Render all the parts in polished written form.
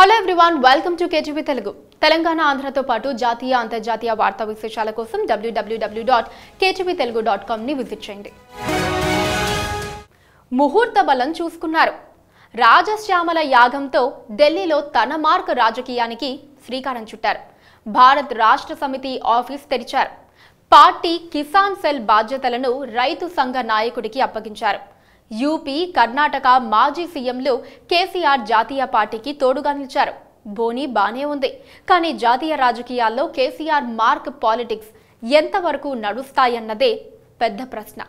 hello everyone welcome to KGV Telugu Telangana ఆంధ్రతో పాటు జాతీయ అంతర్జాతీయ వార్తా విశేషాల కోసం www.kvtelugu.com ని విజిట్ చేయండి ముహూర్త బలం చూసుకున్నారు రాజశ్యామల యాగంతో ఢిల్లీలో తన మార్క రాజకీయానికి శ్రీకారం చుట్టారు భారత్ రాష్ట్ర సమితి ఆఫీస్ తెరిచారు పార్టీ కిసాన్ సెల్ బాధ్యతలను రైతు సంఘ నాయకుడికి అప్పగించారు यूपी कर्नाटक माजी सीएम केसीआर जातीय पार्टी की तोड़गा निलिचारु बोनी बाने उंदी कानी जातीय राजकीयाल्लो केसीआर मार्क पॉलिटिक्स एंतवरकू नडुस्तायन्नदे पेद्द प्रश्न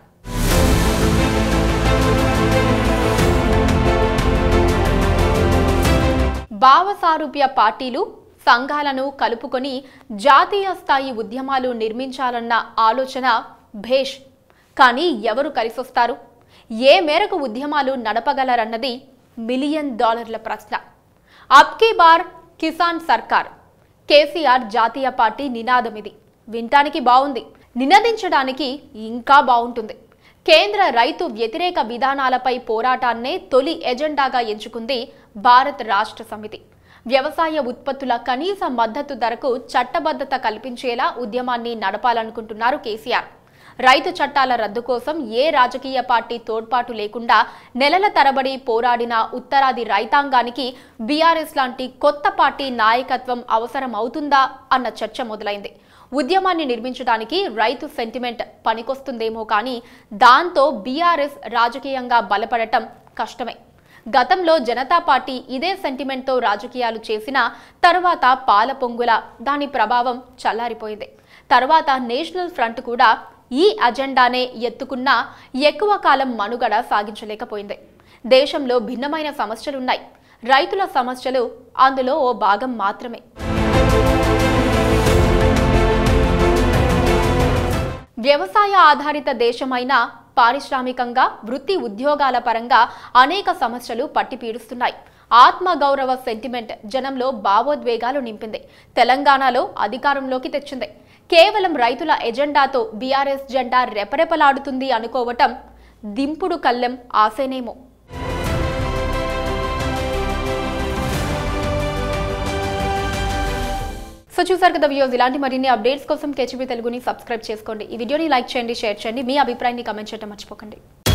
भावसारूप्य पार्टीलु संघालनु कलुपुकोनी जातीय स्थायी उद्यमालु निर्मिंचालन्न आलोचन भेष कानी एवरु कलिसोस्तारु ఏ మేరకు ఉద్యమాలు నడపగలరన్నది మిలియన్ డాలర్ల ప్రశ్న అబ్కీ బార్ కిసాన్ సర్కార్ కేసీఆర్ జాతీయ పార్టీ నినాదం ఇది వినడానికి బాగుంది నినదించడానికి ఇంకా బాగుంటుంది కేంద్ర రైతు వ్యతిరేక విధానాలపై పోరాటాన్నే తొలి ఎజెండాగా ఎంచుకుంది భారత రాష్ట్ర సమితి వ్యవసాయ ఉత్పత్తుల కనీస మద్దతు ధరకు చట్టబద్ధత కల్పించేలా ఉద్యమాన్ని నడపాలనుకుంటున్నారు కేసీఆర్ రైతు చట్టాల రద్దు కోసం ఏ రాజకీయ పార్టీ తోడ్పాటు లేకుండా నెలల తరబడి పోరాడిన ఉత్తరాది రైతాంగానికి బీఆర్ఎస్ లాంటి కొత్త పార్టీ నాయకత్వం అవసరం అవుతుందా అన్న చర్చ మొదలైంది ఉద్యమాన్ని నిర్మించడానికి రైతు సెంటిమెంట్ పనికొస్తుందేమో కానీ దాంతో బీఆర్ఎస్ రాజకీయంగా బలపడటం కష్టమే గతంలో జనతా పార్టీ ఇదే సెంటిమెంట్ తో రాజకీయాలు చేసిన తర్వాత పాలపొంగుల దాని ప్రభావం చల్లారిపోయింది తర్వాత నేషనల్ ఫ్రంట్ కూడా ఈ అజెండానే ఎత్తుకున్నా ఎక్కువ కాలం మనుగడ సాగించలేకపోయింది దేశంలో భిన్నమైన సమస్యలు ఉన్నాయి రైతుల సమస్యలు అందులో ఓ భాగం మాత్రమే వ్యవసాయ ఆధారిత దేశమైన పారిశ్రామికంగా వృత్తి ఉద్యోగాల పరంగా అనేక సమస్యలు పట్టిపీడుస్తున్నాయి ఆత్మగౌరవ సెంటిమెంట్ జనంలో భావోద్వేగాలు నింపింది తెలంగాణలో అధికారంలోకి తెచ్చింది కేవలం రైతుల ఎజెండాతో బీఆర్ఎస్ జెండా రెపరెపలాడుతుంది అనుకోవటం దింపుడు కళ్ళెం ఆసేనేమో సో చూసారు కదా వ్యూస్ ఇలాంటి మరిన్ని అప్డేట్స్ కోసం కేజీవి తెలుగుని సబ్స్క్రైబ్ చేసుకోండి ఈ వీడియోని లైక్ చేయండి షేర్ చేయండి మీ అభిప్రాయాన్ని కామెంట్ చేయడం మర్చిపోకండి